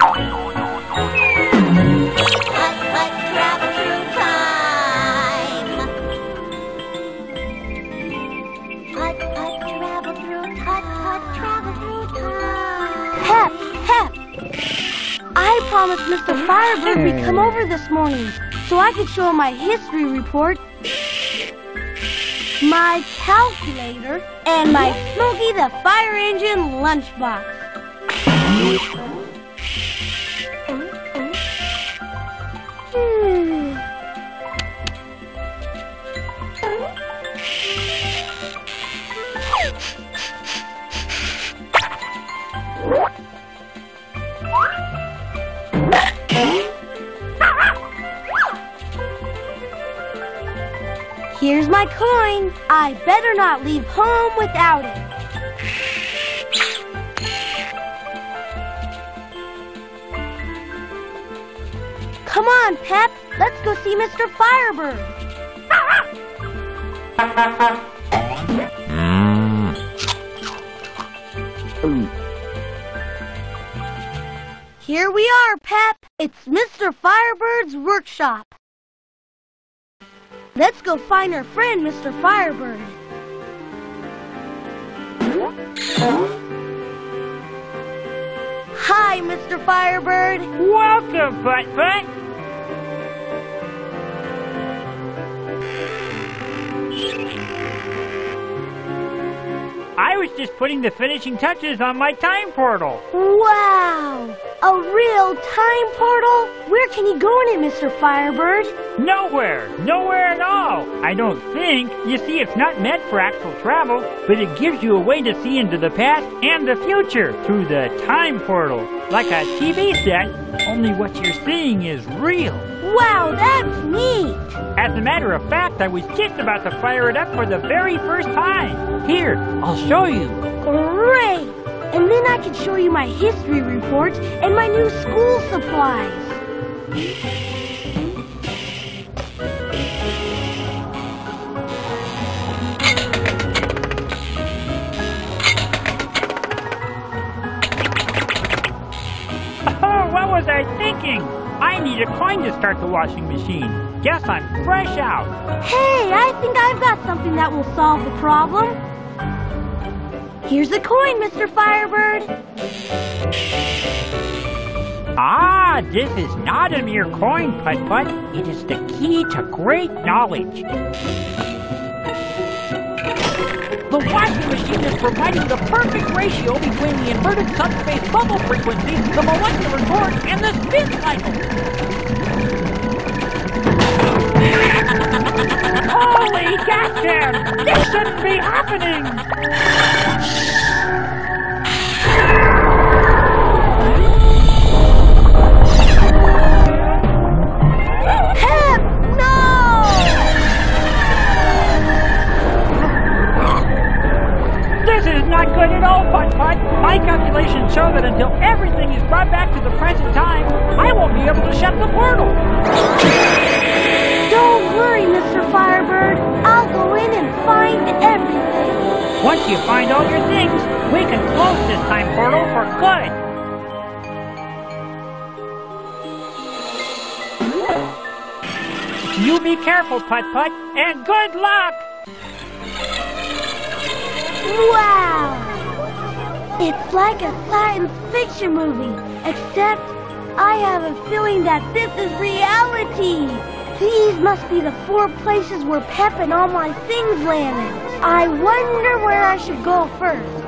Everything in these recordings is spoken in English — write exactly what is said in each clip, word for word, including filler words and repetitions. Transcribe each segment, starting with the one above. Pep, Pep! I promised Mister Firebird we'd come over this morning so I could show him my history report, my calculator, and my Smokey the Fire Engine lunchbox. Hmm. Here's my coin. I better not leave home without it. Come on, Pep. Let's go see Mister Firebird. Here we are, Pep. It's Mister Firebird's workshop. Let's go find our friend, Mister Firebird. Hi, Mister Firebird. Welcome, Butt-Butt. I was just putting the finishing touches on my time portal. Wow! A real time portal? Where can you go in it, Mister Firebird? Nowhere! Nowhere at all! I don't think. You see, it's not meant for actual travel, but it gives you a way to see into the past and the future through the time portal. Like a T V set, only what you're seeing is real. Wow, that's neat! As a matter of fact, I was just about to fire it up for the very first time. Here, I'll show you. Great! And then I can show you my history report and my new school supplies. Oh, what was I thinking? I need a coin to start the washing machine. Guess I'm fresh out. Hey, I think I've got something that will solve the problem. Here's a coin, Mister Firebird. Ah, this is not a mere coin, Putt-Putt. It is the key to great knowledge. The washing machine is providing the perfect ratio between the inverted subspace bubble frequency, the molecular torque, and the spin cycle. Holy goddamn! This shouldn't be happening! But at all, Putt-Putt, my calculations show that until everything is brought back to the present time, I won't be able to shut the portal. Don't worry, Mister Firebird. I'll go in and find everything. Once you find all your things, we can close this time portal for good. You be careful, Putt-Putt, and good luck! Wow! It's like a science fiction movie, except I have a feeling that this is reality. These must be the four places where Pep and all my things landed. I wonder where I should go first.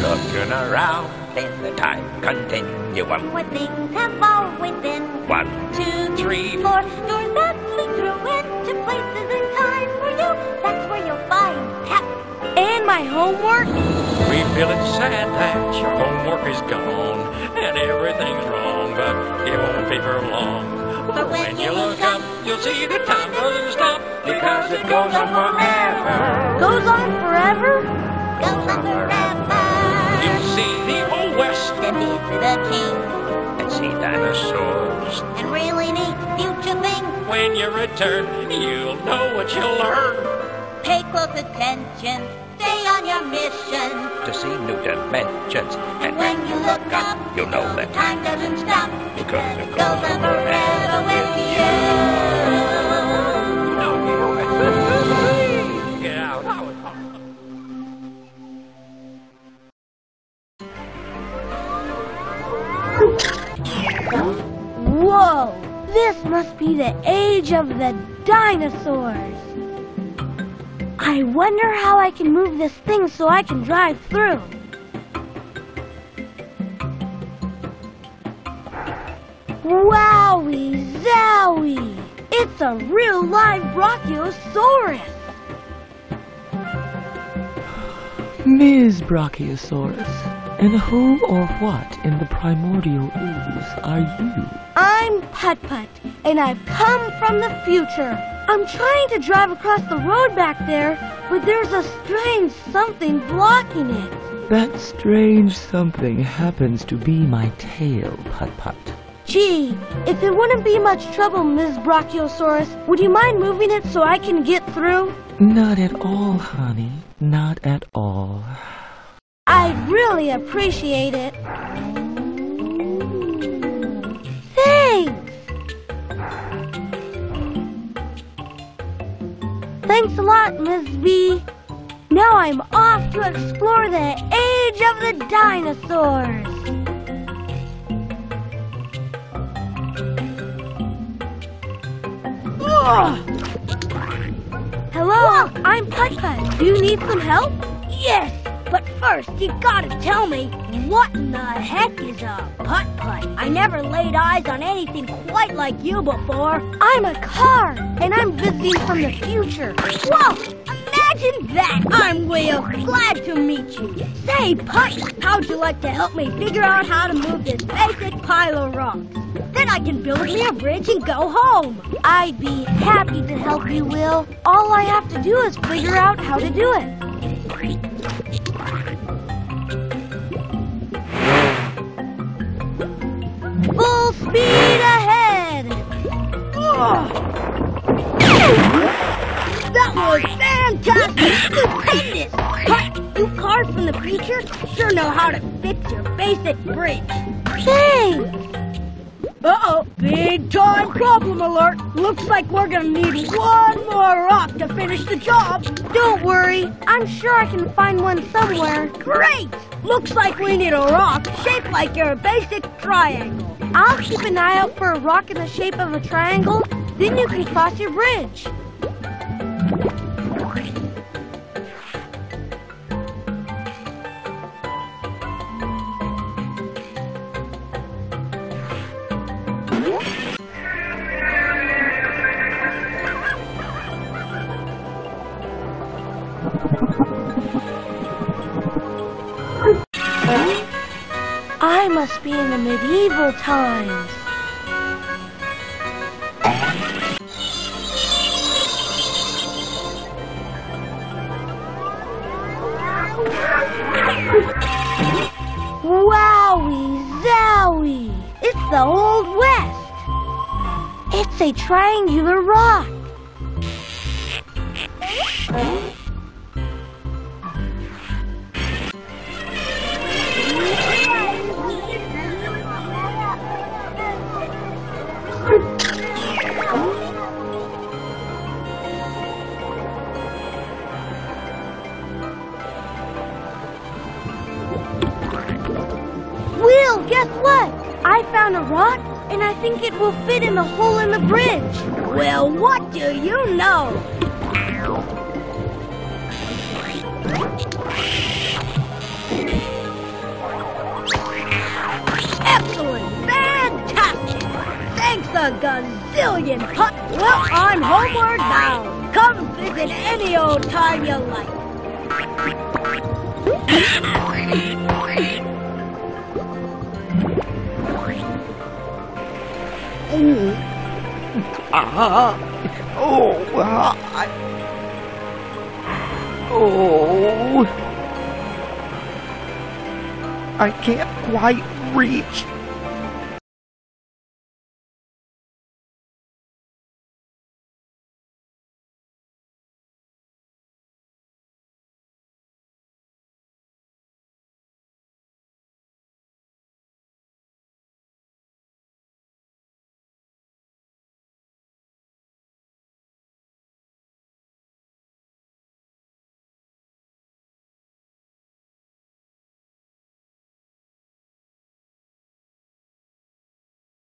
Looking around in the time continuum, what things have always been. One, two, three, four. Doors that lead through into places in time for you. That's where you'll find Pep. And my homework. We feel it's sad that your homework is gone and everything's wrong, but it won't be for long. But when, when you look up, you'll see the time doesn't stop because it goes on forever. Goes on forever. Goes on forever. You see the old west beneath the king. see dinosaurs and really neat future things. When you return, you'll know what you'll learn. Pay close attention, stay on your mission to see new dimensions. And, and when, when you look up, up you'll know that time doesn't stop because it goes on forever with you. No, no, get out. Whoa! This must be the age of the dinosaurs. I wonder how I can move this thing so I can drive through. Wowie zowie! It's a real live Brachiosaurus! Miz Brachiosaurus. And who or what in the primordial ooze are you? I'm Putt-Putt, and I've come from the future. I'm trying to drive across the road back there, but there's a strange something blocking it. That strange something happens to be my tail, Putt-Putt. Gee, if it wouldn't be much trouble, Miz Brachiosaurus, would you mind moving it so I can get through? Not at all, honey. Not at all. I'd really appreciate it. Thanks! Thanks a lot, Miz B. Now I'm off to explore the age of the dinosaurs. Hello, I'm Putt-Putt. Do you need some help? Yes! But first, you gotta tell me, what in the heck is a putt-putt? I never laid eyes on anything quite like you before. I'm a car, and I'm visiting from the future. Whoa! Imagine that! I'm Will. Glad to meet you. Say, Putt, how'd you like to help me figure out how to move this basic pile of rocks? Then I can build me a bridge and go home. I'd be happy to help you, Will. All I have to do is figure out how to do it. Full speed ahead! That was fantastic! Stupendous! But you cars from the future sure know how to fix your basic bridge. Thanks! Uh-oh, big time problem alert! Looks like we're gonna need one more rock to finish the job. Don't worry, I'm sure I can find one somewhere. Great! Looks like we need a rock shaped like your basic triangle. I'll keep an eye out for a rock in the shape of a triangle, then you can cross your bridge. I must be in the medieval times. Wowie zowie! It's the Old West! It's a triangular rock. It will fit in the hole in the bridge. Well, what do you know? Excellent! Fantastic! Thanks a gazillion, Putt. Well, I'm homeward bound. Come visit any old time you like. Oh, ah, oh, ah, I, oh, I can't quite reach.